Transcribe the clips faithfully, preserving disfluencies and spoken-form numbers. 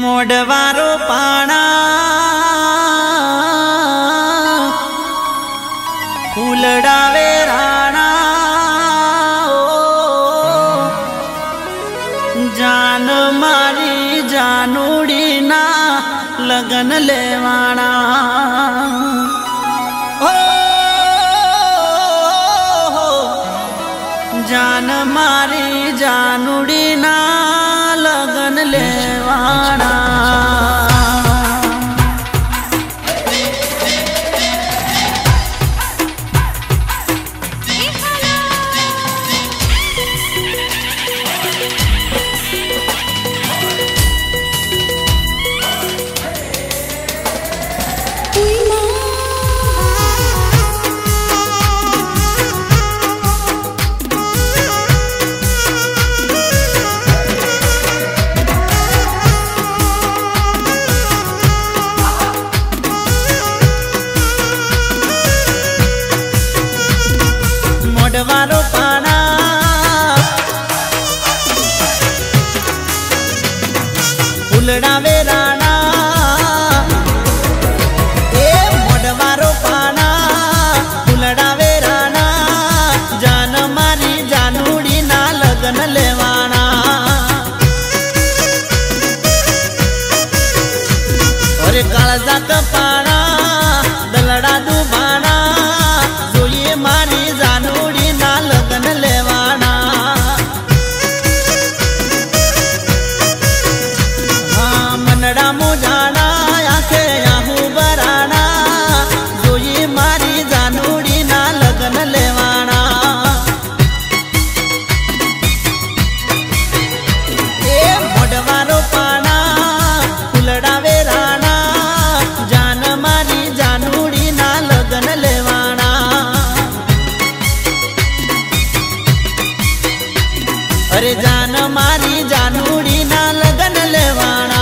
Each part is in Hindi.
मोडवारो पाना फूलडावे राणा जान मारी जानूड़ी ना लगन लेवाना जान मारी जानूड़ी ना लगन लेवाना। मोडवारो पाना फूलडावे राणा ए मोडवारो पाना फूलडावे राणा जान मारी जानूड़ी ना लगन लेवाना अरे कालजा कपाना दलड़ा दुभाना जोई मारी जानूड़ी अरे जान मारी जानूड़ी ना लगन लेवाना।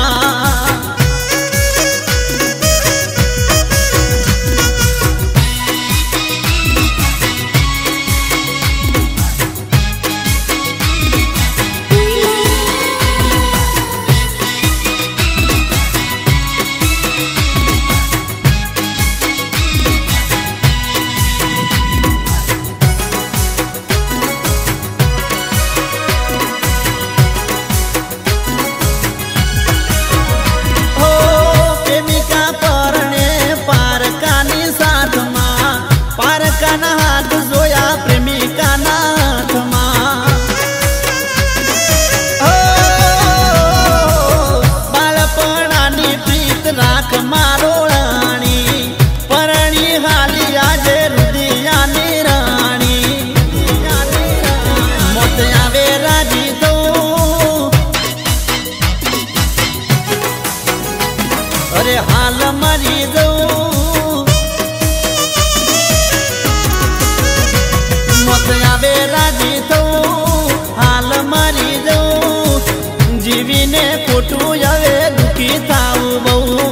अरे हाल मरी जाऊं मत आवे राजी तो हाल मरी जाऊं जीवीने खोटू आवे दुखी थाऊ बहु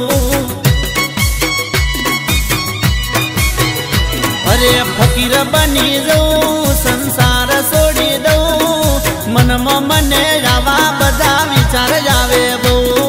अरे फकीर बनी जाऊं संसार छोड़ी दऊं मनमा मने आवा बदा विचार आवे बहु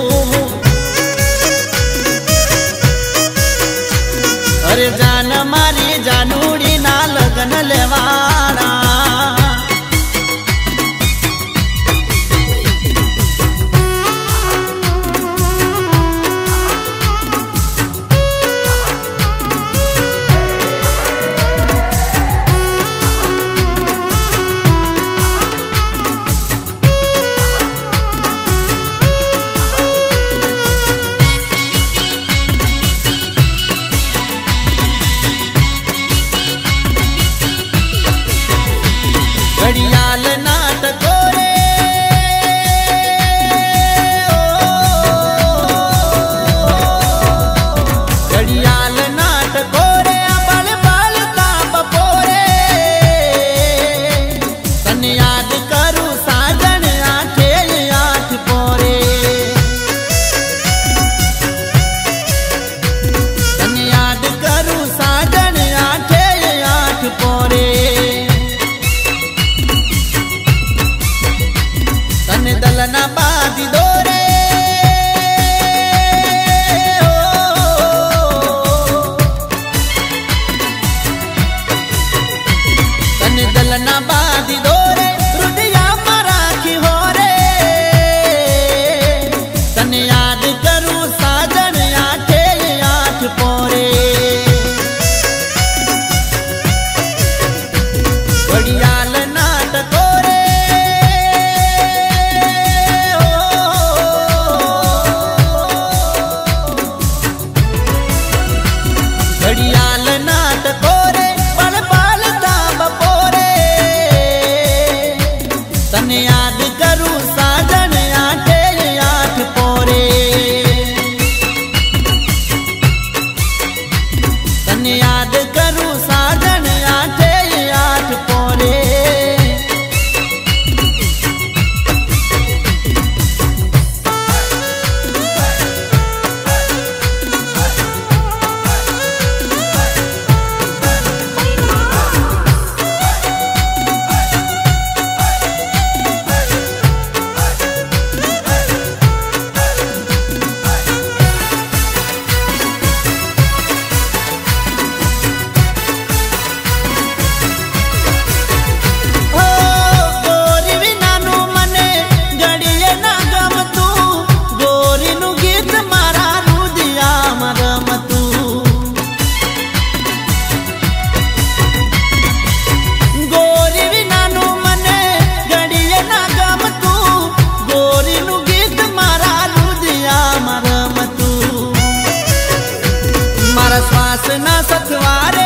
मन याद करूं साजन आठे आठ पोरे, बड़ियाल नाट कोरे हो। बड़ियाल नाट कोरे पल पल ताब पोरे, तन याद करूं साजन आठे आठ पोरे, तन याद करूं साजन आठे आठ पोरे। श्वास ना सथवारे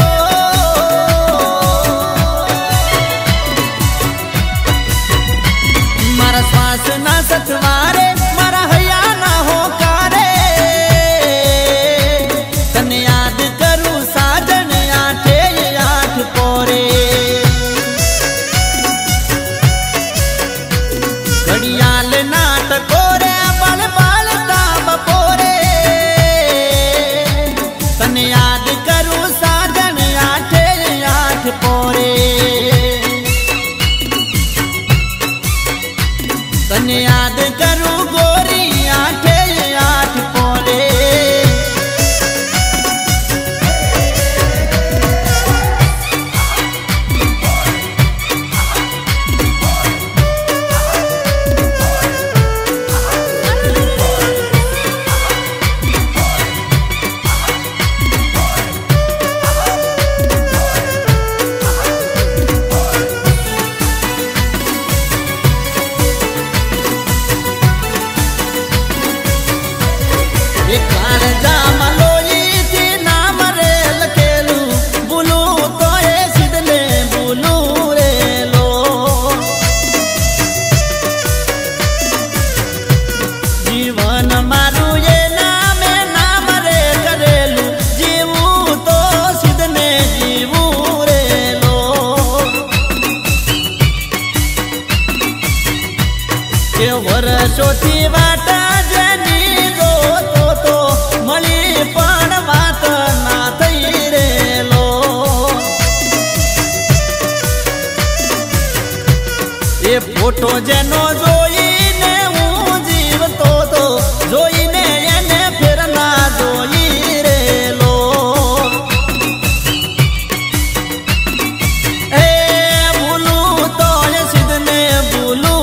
ओ, मारा श्वास ना सथवारे, मारा हया ना हो कारे, तन याद करूं साजन आठे आठ पोरे, घड़ियाल नाट कोरे पल पल ताब पोरे, याद करूं साजन आठे आठ पोरे, तन याद करूं गोरी आठे आठ पोरे। વર્ષોથી વાટા જેની રોતો તો મળી પણ વાત ના થઈ રેલો, એ ફોટો જેનો જોઈને હું જીવતો તો, જોઈને એને ફેર ના જોઈ રેલો, એ ભૂલું તો સિદ્ધને ભૂલું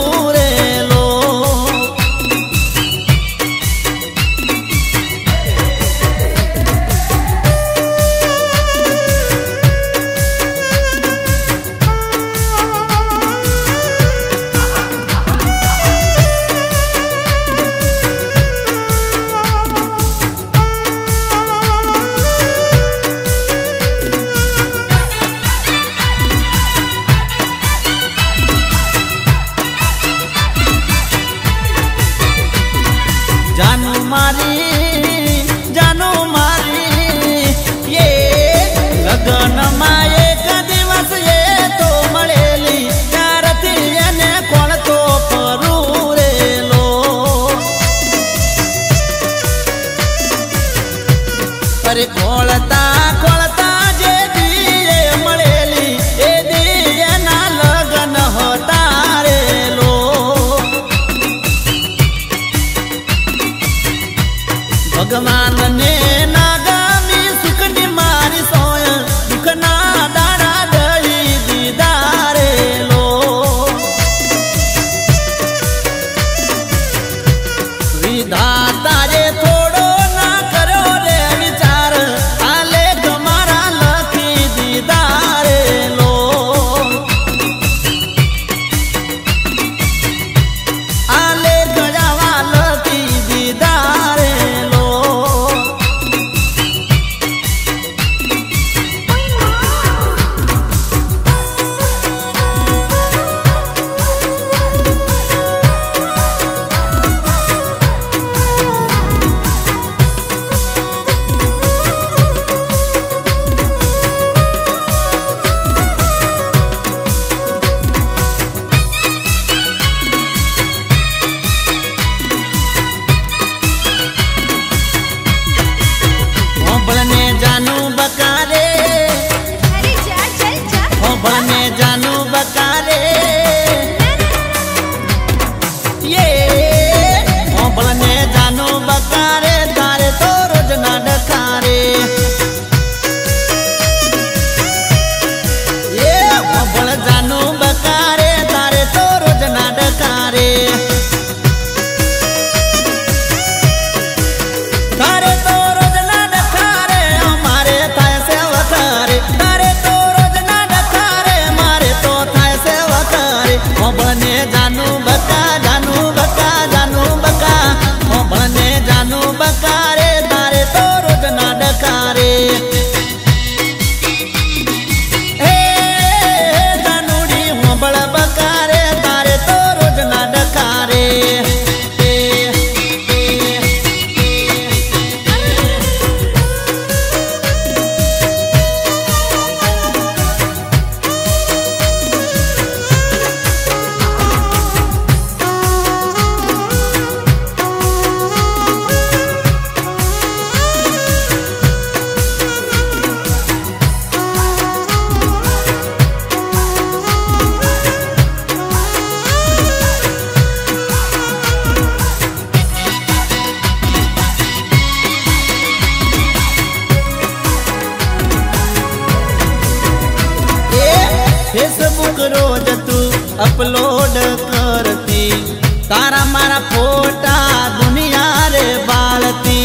हमारा फोटा दुनिया रे बालती।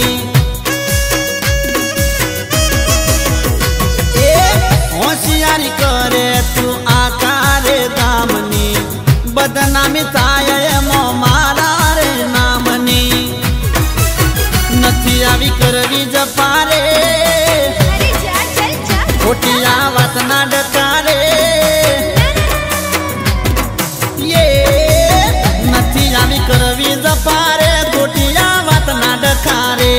ए होशियारी करे तू आकार दामनी, बदनामी थाये मो मारा रे नामनी। नथी आवी करवी जपारे, खोटिया वात ना डकारे। करवी जपारे गोटिया वात ना डकारे,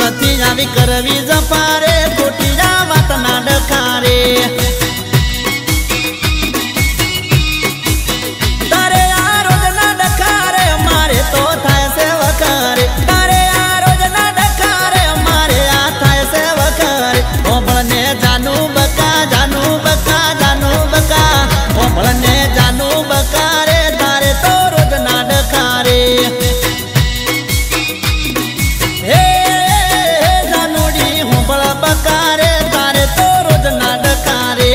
नथी आवी करवी जपारे गोटिया वात ना डकारे। तारे आ रोज ना डकारे मारे तो थाय से वकारे, तारे आ रोज ना डकारे मारे आ थाय से वकारे। ओ बने जानू बका जानू बका जानू बका, ओमने जानू बकारे तारे तो रोज ना डकारे। हे जानूडी होंबला बकारे तारे तो रोज ना डकारे।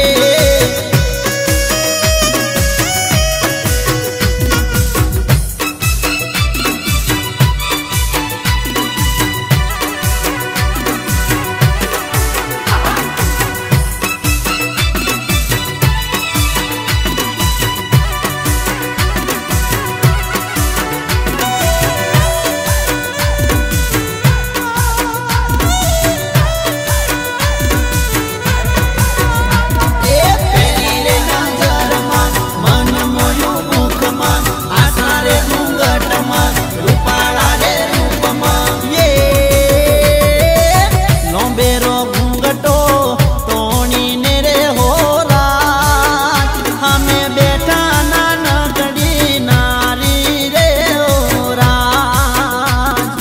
हमें बेटा ना नगड़ी नारी रे ओ राज।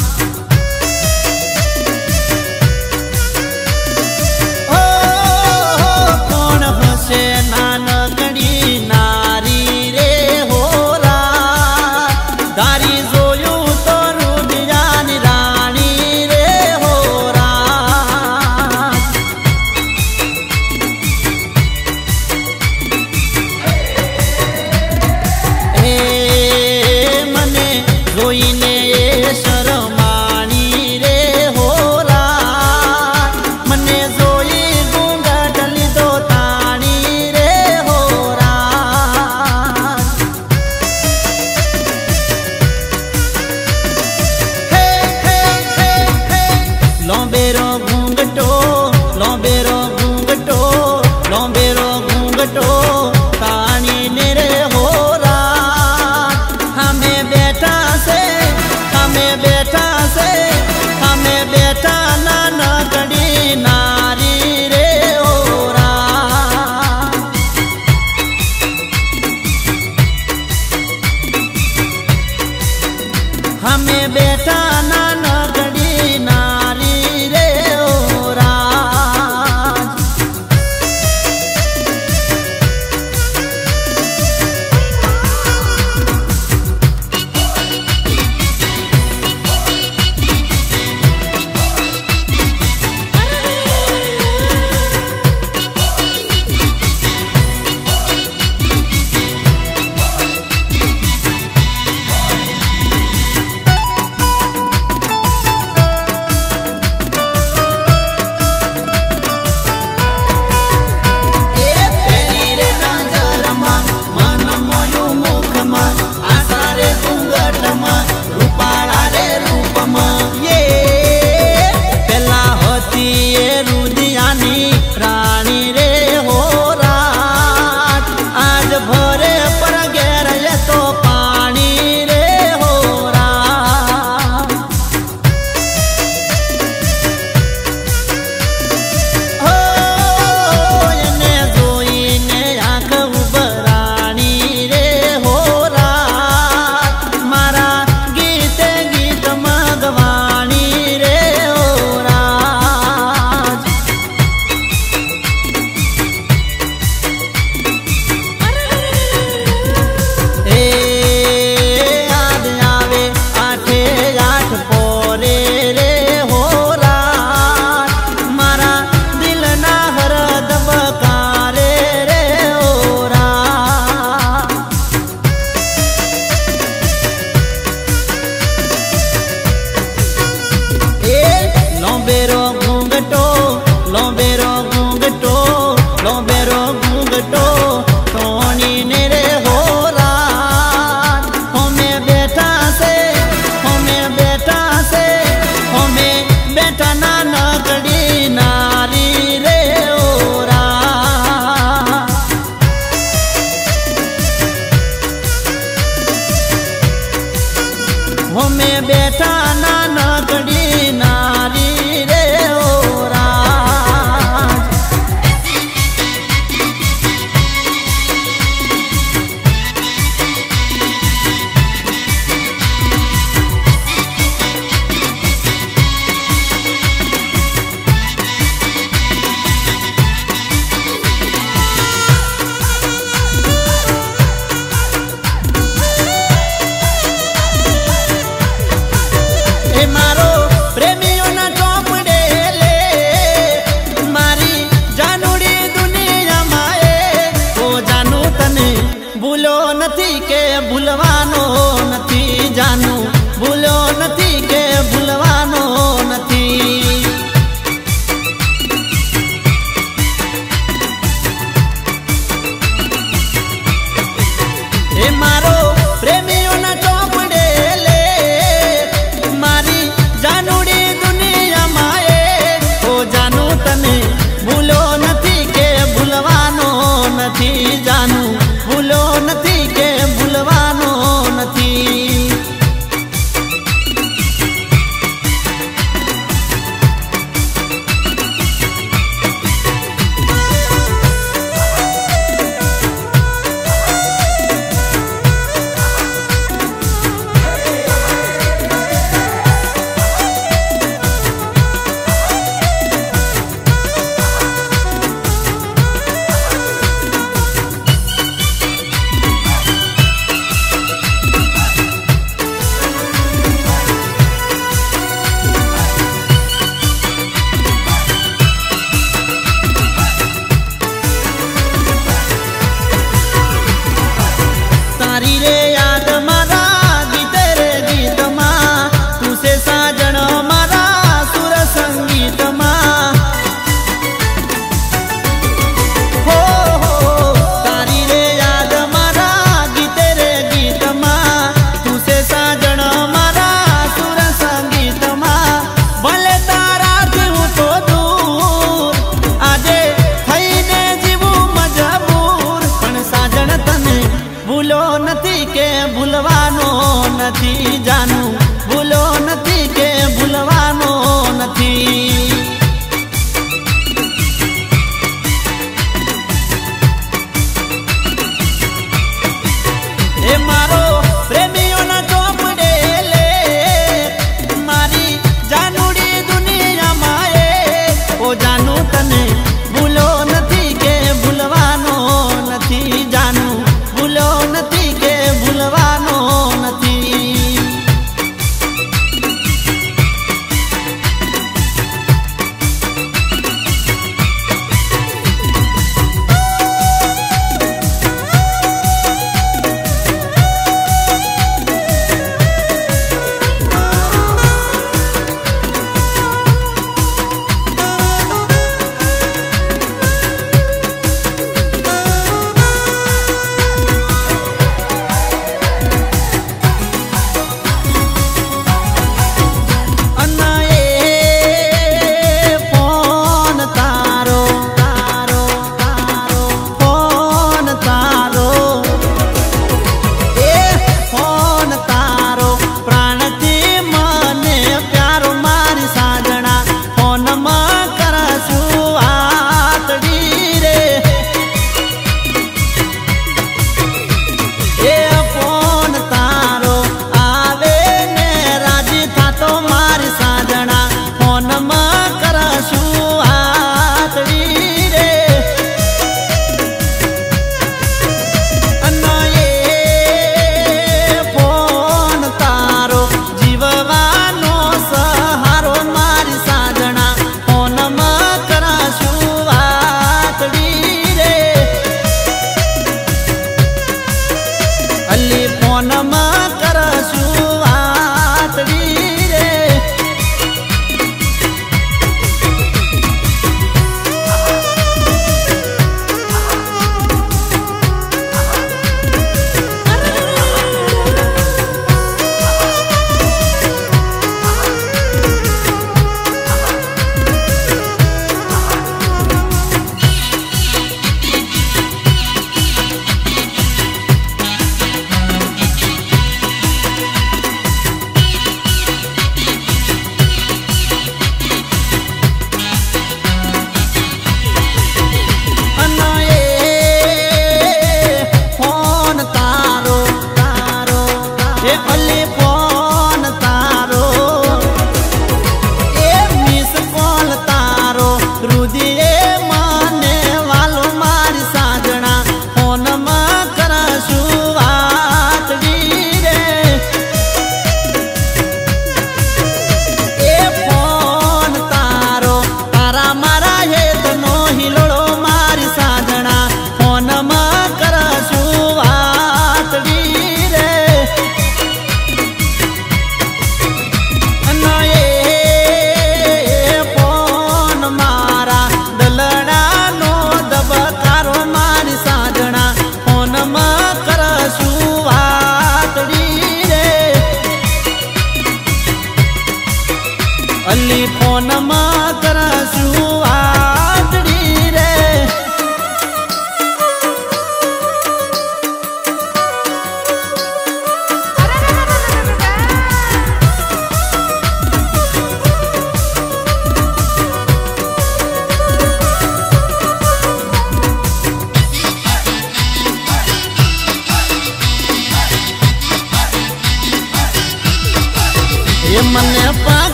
भूलो नथी के भूलवानो नथी जानू, भूलो नथी के भूलवानो नथी। ए मारो प्रेमियों ना टोपड़े ले मारी जानूड़ी दुनिया माए ओ जानू तने भूलो नथी के भूलवानो नथी जानू, भूलो नथी के भूलवानो नथी। भूलवानो नथी जानू, भूलो नथी के भूलवानो नथी। ए मारो प्रेमियों ना टोपड़े ले मारी जानूड़ी दुनिया माए ओ जानू तने भूलो नथी के भूलवानो नथी जानू, भूलो नथी के भूलवानो नथी।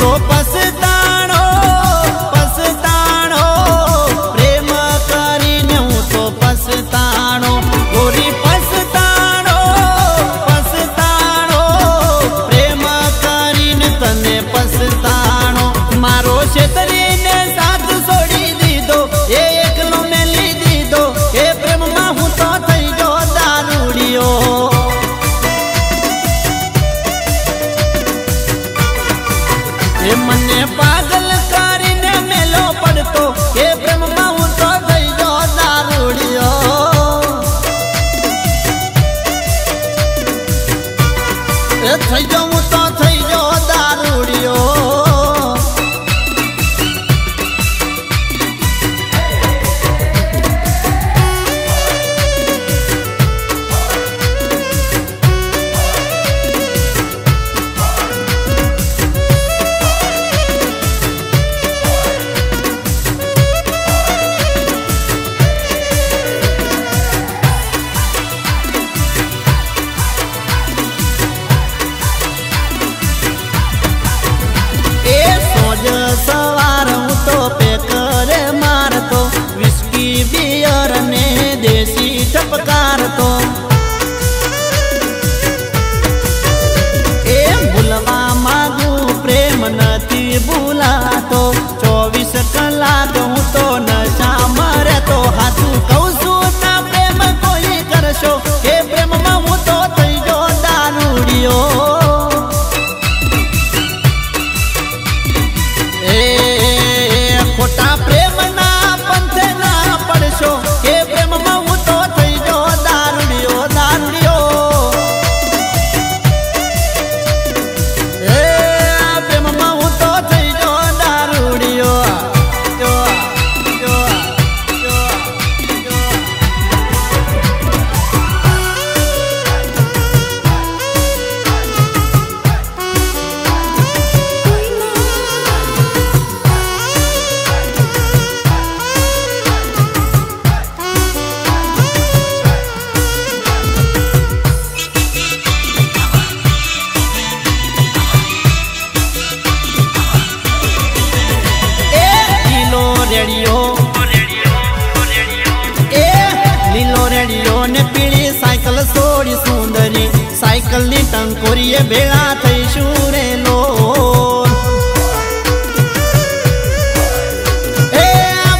तो पछताणो पछताणो प्रेम करीने हूँ तो पछताणो गोरी पछताणो पछताणो प्रेम करीने तने पछताणो मारो छेतरी ने साथ छोड़ी दीदो ये एकलो मेली दीदो ये प्रेम में हूँ तो थई जो दारूडियो मन्ने पागल करीने मेलो पड़तो ये प्रेम में हूँ तो थई जो दारूडियो थई जो हूँ तो थई जो दारूडियो सोड़ी सुंदरी साइकिल नी टंकोरी ये बेड़ा थई शूरे लो ए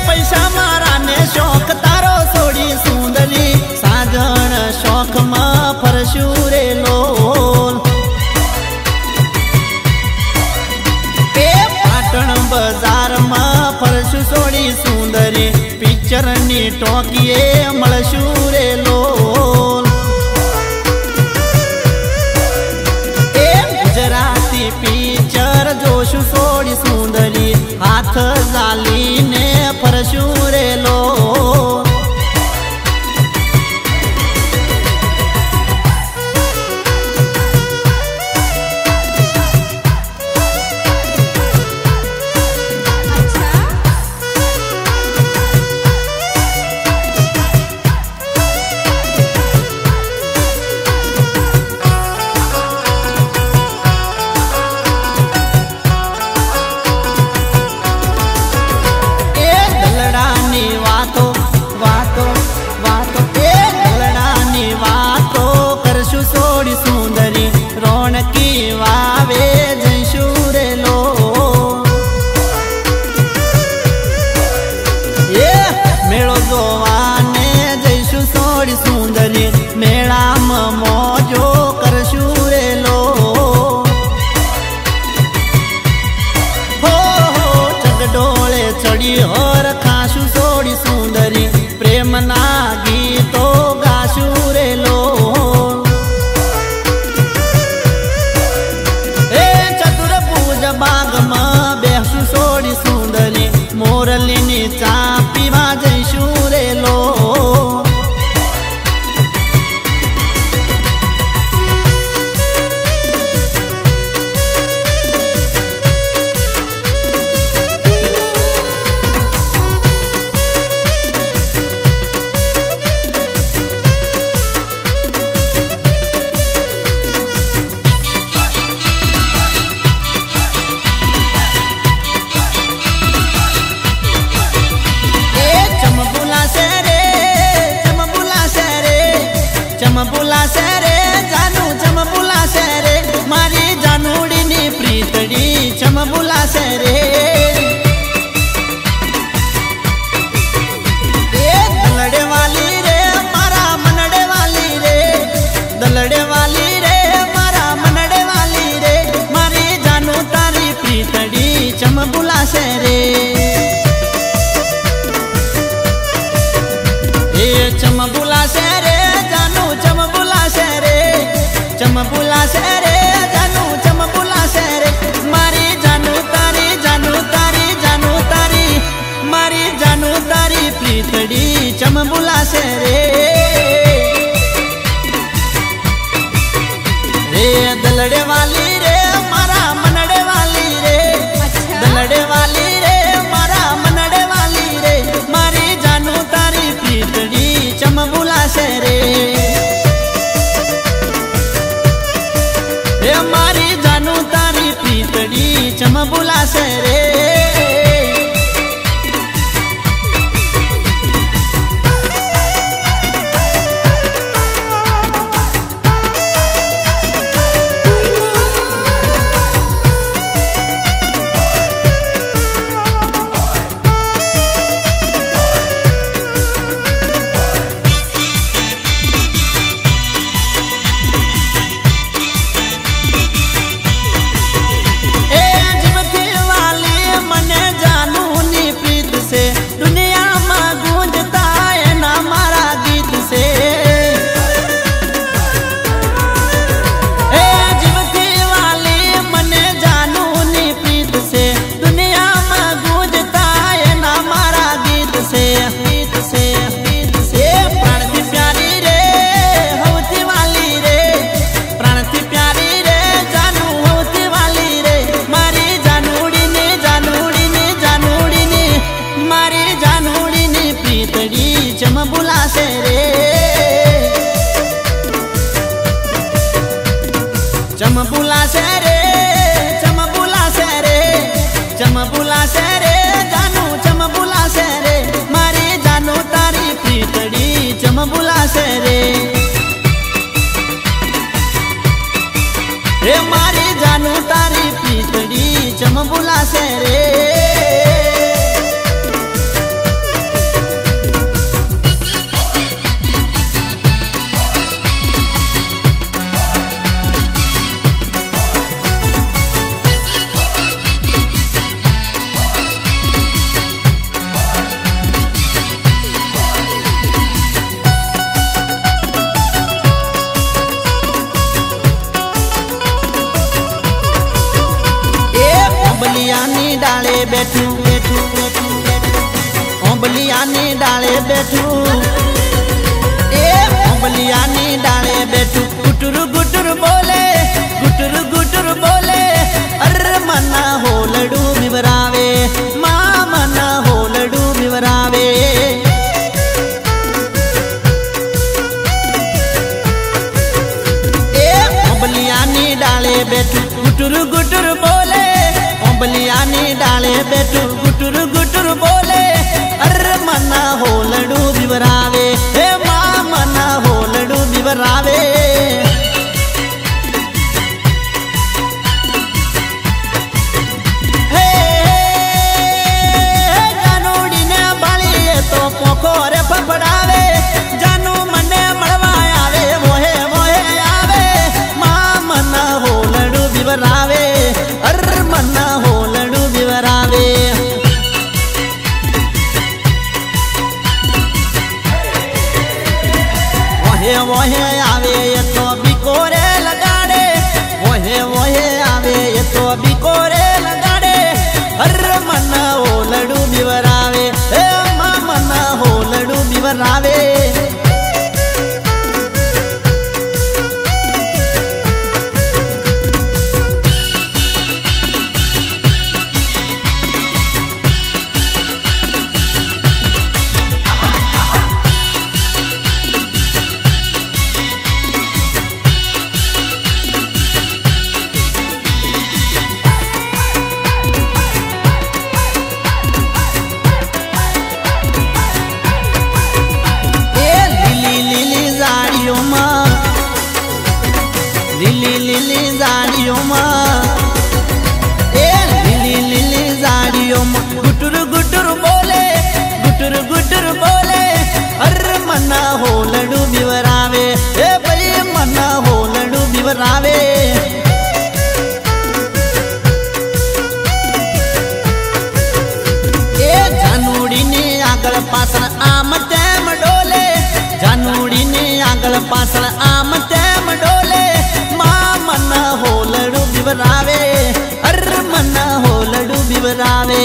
पैसा मारा ने शौक तारो सोड़ी सुंदरी साजन शौक मा फरशूरे लो ए पाटण बाजार मा फरशू सोड़ी सुंदरी पिक्चर नी टोकिए मलशूरे लो सोड़ी सुंदरी हाथ जाली ने फरशूरे लो दलड़े वाली रे मारा मनड़े वाली रे। अच्छा। दलड़े वाली रे मारा मनड़े वाली रे, मारी जानू तारी पीतड़ी चमबुला से रे, रे मारी जानू तारी पीतड़ी चमबुला से रे। रे मारी जानू तारी पीतड़ी चमबुला से रे। डाले बैठू ओंबलिया ने डाले बैठू ए ओंबलिया ने डाले बैठू गुटुर गुटुर बोले गुटुर गुटुर बोले अर मना हो लडू बिवरावे मां मना हो लडू बिवरावे ए ओंबलिया ने डाले बैठू गुटुर गुटुर बोले ओंबलिया ने डाले बैठू गुटुर गुटुर बोले अर मना हो लडू बिवरावे हे मां मना हो लडू बिवरावे हे पासन आम तेम डोले, जानूड़ी ने आंगल पासन आम तेम डोले। माँ मन हो लड़ू बिबरावे, हर मन हो लड़ू बिबरावे।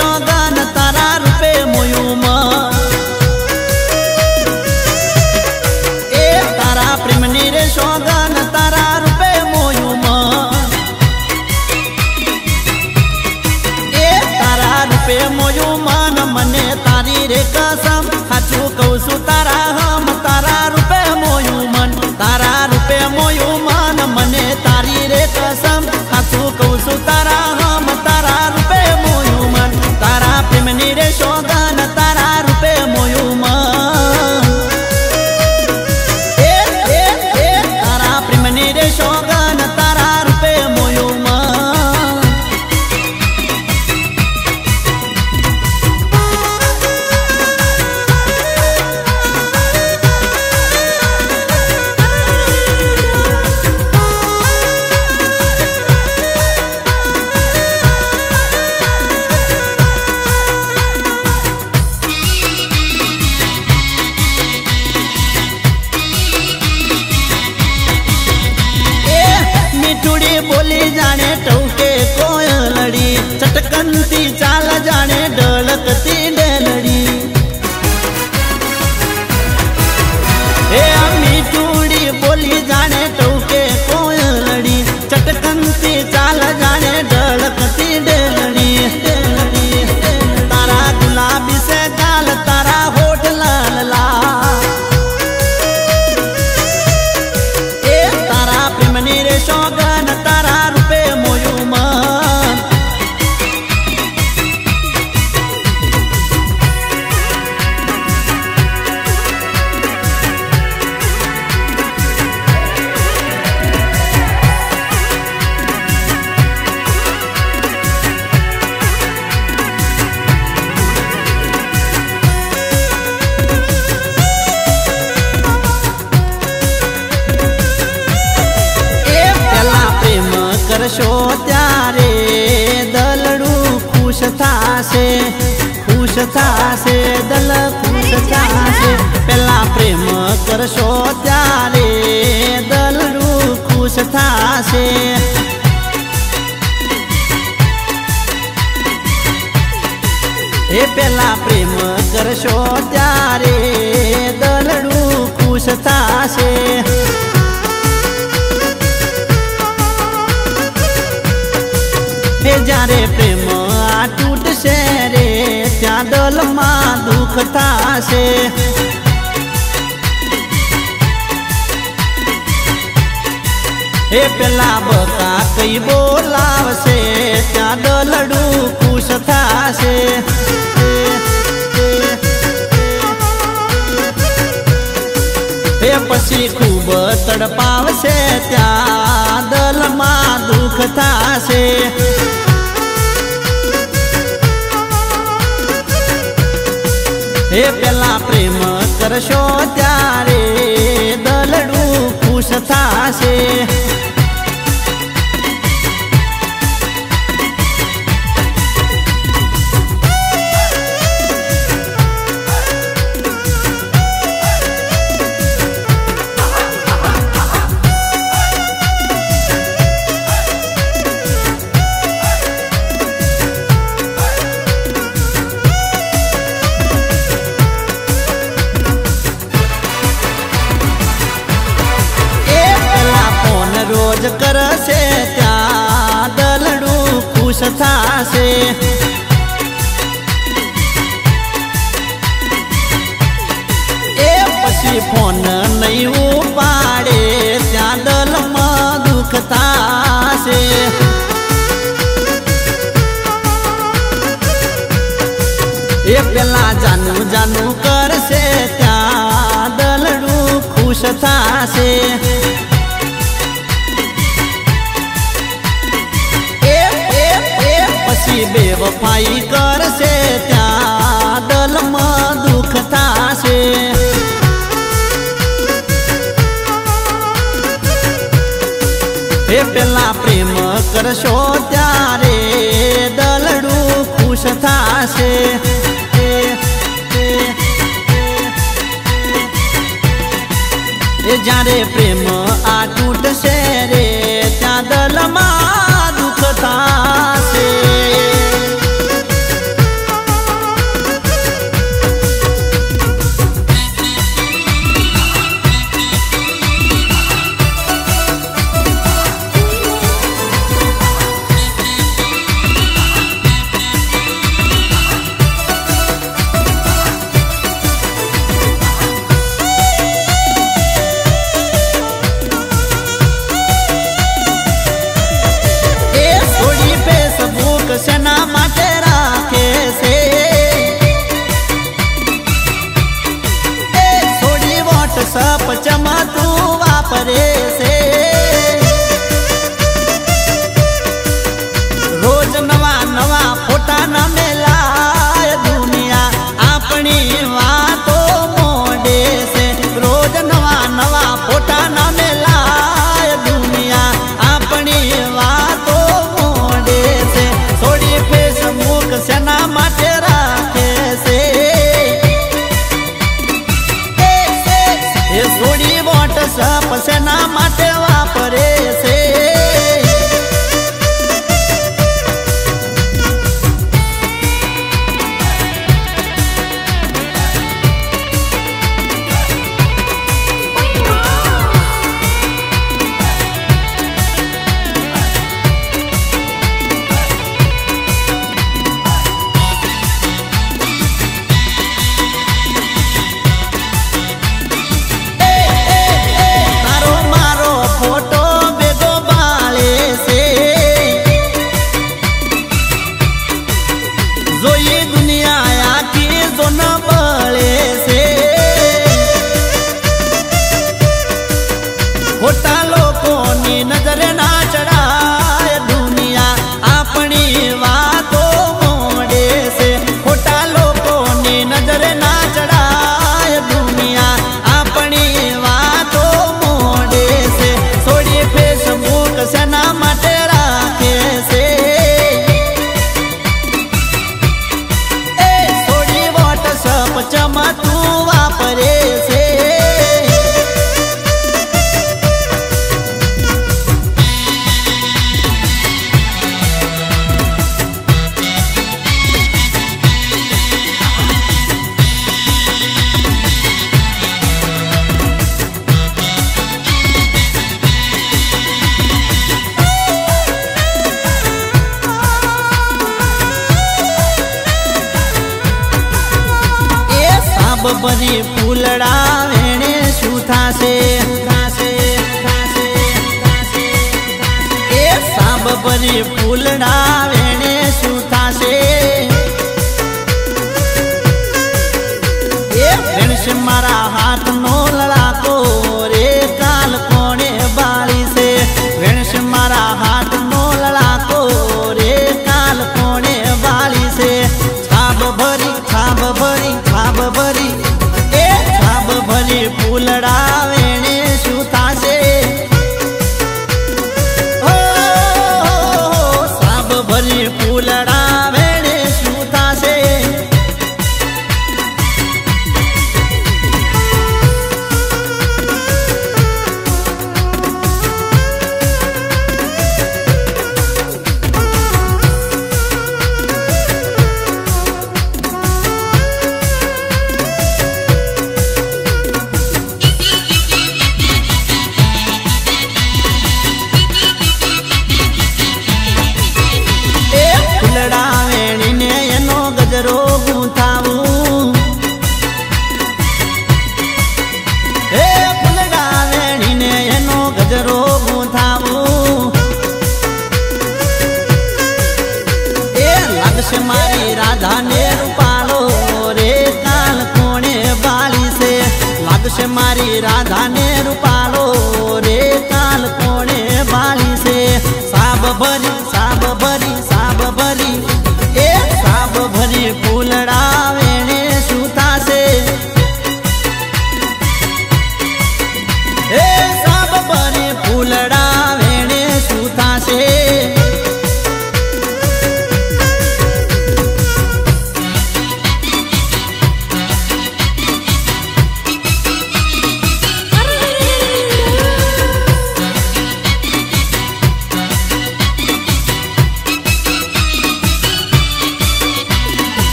चौदान तारा रूपे मोयूमा ए तारा प्रेम नीरे चौदान तारा रूपे मोयूमा ए तारा रूपे मोयूमा न मने तारी रे कसम हाचू कहू सु तारा हम तारा रूपे मोयूमन तारा रूपे मोयूमा न मने तारी रे कसम हाचू कहू सु तारा बोली जाने टौके कोयलड़ी चटकनती चाल जाने डलकती डलड़ी ए मीठूड़ी बोली जाने टौके कोयलड़ी चटकनती चाल जाने डलकती डलड़ी तारा गुलाबी से गाल तारा होठ लाल ला ए तारा प्रेमनी रे शौगन तारा रूपे मोयूमा करशो त्यारे दलडू खुश थासे खुश थासे दल खुश थासे पहला प्रेम करशो त्यारे दलडू खुश थासे ए पहला प्रेम करशो त्यारे दलडू खुश थासे जारे प्रेम आ टूट से रे त्या डोल मां दुख थासे ए पेला बका कई बोलावसे त्या डोलडू खुश थासे ए पसी खूब तड़पावसे त्या डोल मां दुख थासे ए पेला प्रेम करशो त्यारे दलडू खुश थासे रोज कर से त्या दलडू खुश थासे ए पसी फोन नहीं उपाड़े त्या डल मां दुख थासे ए पेला जानू जानू कर से त्या दलडू खुश थासे बेवफाई कर से त्या डोल मां दुख थासे ए पेला प्रेम करशो त्यारे दलडू खुश थासे ए जारे प्रेम आ टूट से रे त्या डोल मां दुख थासे। बरी फूलड़ा वेणे सूथा से ए सांब बरी फूलड़ा वेणे सूथा से ए वेणस मारा हाथ नो लड़ाको रे काल कोणे बाली से वेणस मारा हाथ नो लड़ाको रे काल कोणे बाली से छाब भरी छाब भरी छाब भरी फूलड़ा वेणे सूता से ओ सांब भरी फूलड़ा वेणे सूता से मारी राधा ने रूपालो रे काल कोणे बाली से लागसे मारी राधा ने रूपालो रे काल कोणे बाली से साब भरी साब भरी साब भरी ए साब भरी फूलड़ा वेणे सूता से ए साब भरी फूलड़ा वेणे सूता से।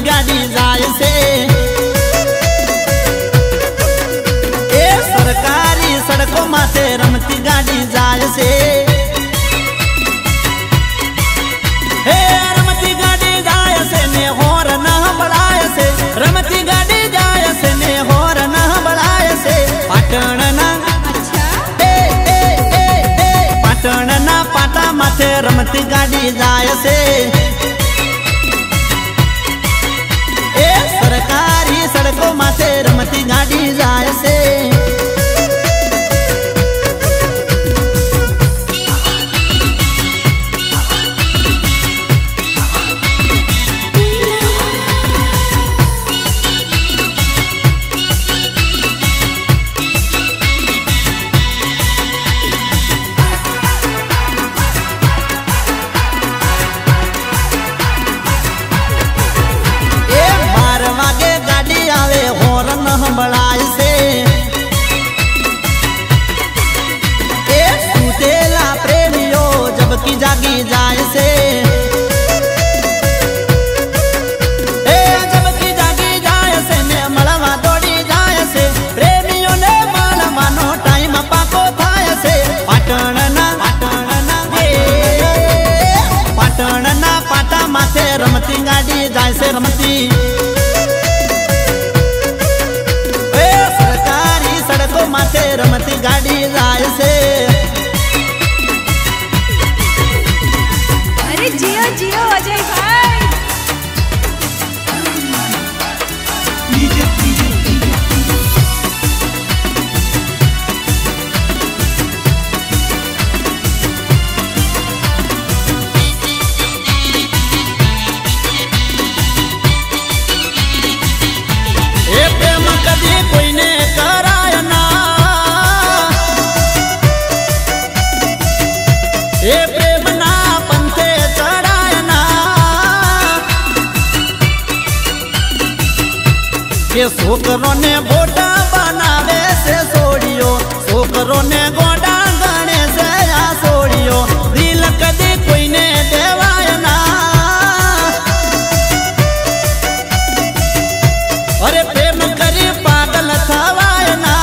गाड़ी जाए से ए सरकारी सड़कों माते रमती गाड़ी जाए से हे रमती गाड़ी जाए से ने होर ना बढ़ाए से रमती गाड़ी जाए से ने होर ना बढ़ाए से पाटण ना अच्छा ए ए ए ए पाटण ना पाटा माते रमती गाड़ी जाए से सड़कों माते रमती गाड़ी जाए से जागी जाए से ए जबकि जागी जाए से ने मलवा दौड़ी जाए से प्रेमियों ने मलवा नो टाइम पाको थाय से पाटण ना पाटण ना पाटण ना पाटा माथे रमती गाड़ी जाए से रमती ए सरकारी सड़कों माथे रमती गाड़ी जाए से जियो अजय भाई ये प्रेम कभी कोई ने कराया ना ये प्रेम ना ये सोकरों ने बोटा बनावे से सोडियो सोकरों ने गोडा गणे से आ सोडियो दिल कदी कोई ने देवाय ना अरे प्रेम करी पागल थवाय ना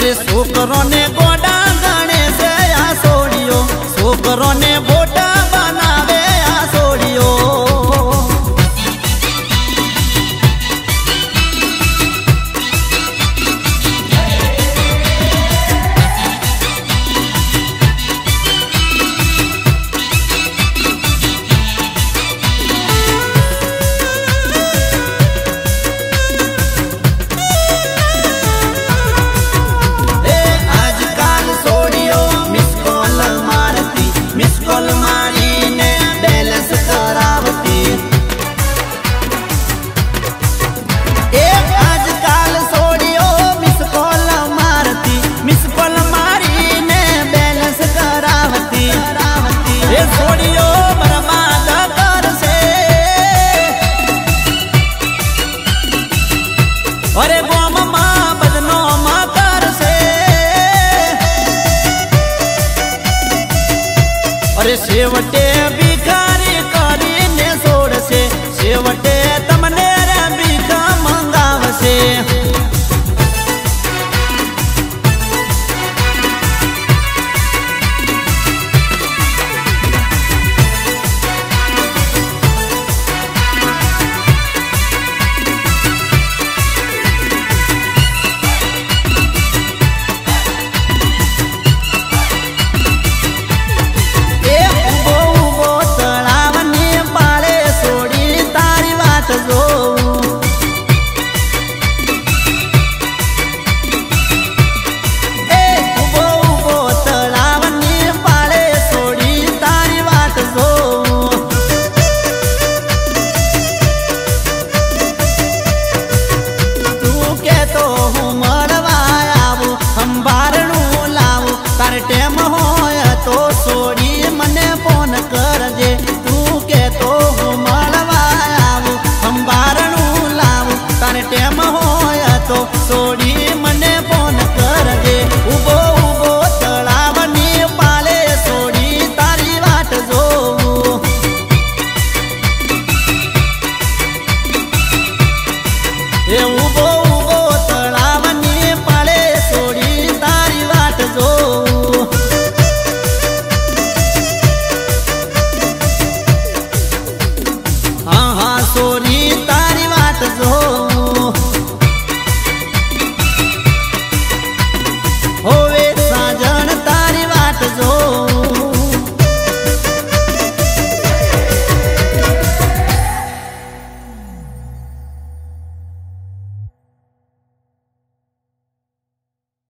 अरे सोकरों ने गोडा गणे से आ सोडियो सोकरों ने बोटा बनावे आ सोडियो सेवटे